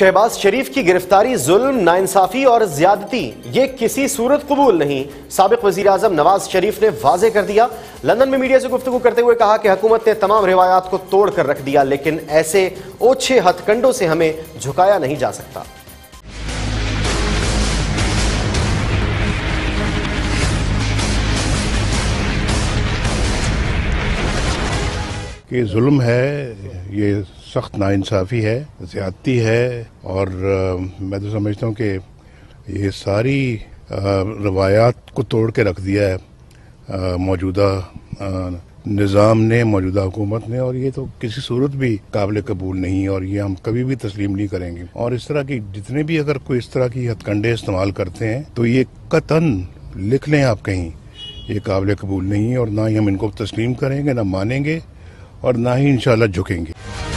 शहबाज शरीफ की गिरफ्तारी जुल्म, नाइंसाफी और ज्यादती ये किसी सूरत कबूल नहीं। साबिक वज़ीर-ए-आज़म नवाज शरीफ ने वाजे कर दिया। लंदन में मीडिया से गुफ्तगू करते हुए कहा कि हुकूमत ने तमाम रिवायात को तोड़ कर रख दिया, लेकिन ऐसे ओछे हथकंडों से हमें झुकाया नहीं जा सकता। ये जुल्म है, ये सख्त नाइंसाफ़ी है, ज़्यादती है और मैं तो समझता हूँ कि ये सारी रवायात को तोड़ के रख दिया है मौजूदा निज़ाम ने, मौजूदा हुकूमत ने, और ये तो किसी सूरत भी काबिल कबूल नहीं और ये हम कभी भी तस्लीम नहीं करेंगे। और इस तरह की जितने भी अगर कोई इस तरह की हथकंडे इस्तेमाल करते हैं तो ये कतन लिख लें आप कहीं, ये काबिल कबूल नहीं और ना ही हम इनको तस्लीम करेंगे, ना मानेंगे और ना ही इंशाल्लाह झुकेंगे।